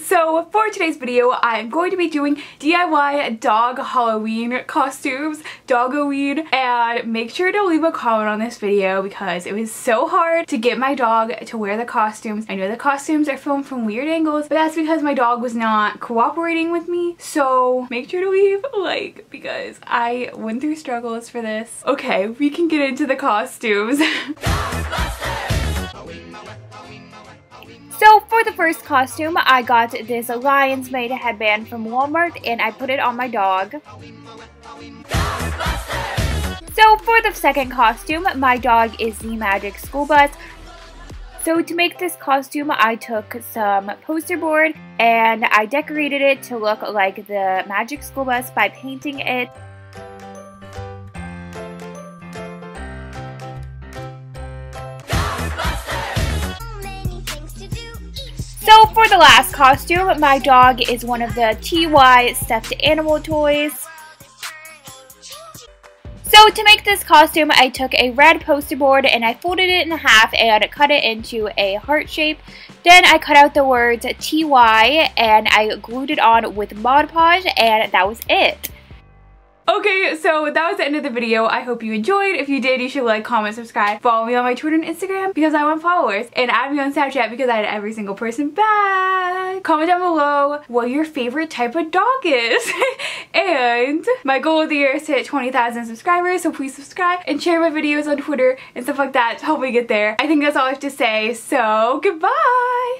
So for today's video, I'm going to be doing DIY dog Halloween costumes, Dogoween, and make sure to leave a comment on this video because it was so hard to get my dog to wear the costumes. I know the costumes are filmed from weird angles, but that's because my dog was not cooperating with me. So make sure to leave a like because I went through struggles for this. Okay, we can get into the costumes. So for the first costume, I got this Lion's Mane headband from Walmart and I put it on my dog. So for the second costume, my dog is the Magic School Bus. So to make this costume, I took some poster board and I decorated it to look like the Magic School Bus by painting it. So for the last costume, my dog is one of the TY stuffed animal toys. So to make this costume, I took a red poster board and I folded it in half and cut it into a heart shape. Then I cut out the words TY and I glued it on with Mod Podge and that was it. Okay, so that was the end of the video. I hope you enjoyed. If you did, you should like, comment, subscribe. Follow me on my Twitter and Instagram because I want followers. And add me on Snapchat because I had every single person back. Comment down below what your favorite type of dog is. And my goal of the year is to hit 20,000 subscribers. So please subscribe and share my videos on Twitter and stuff like that to help me get there. I think that's all I have to say. So goodbye.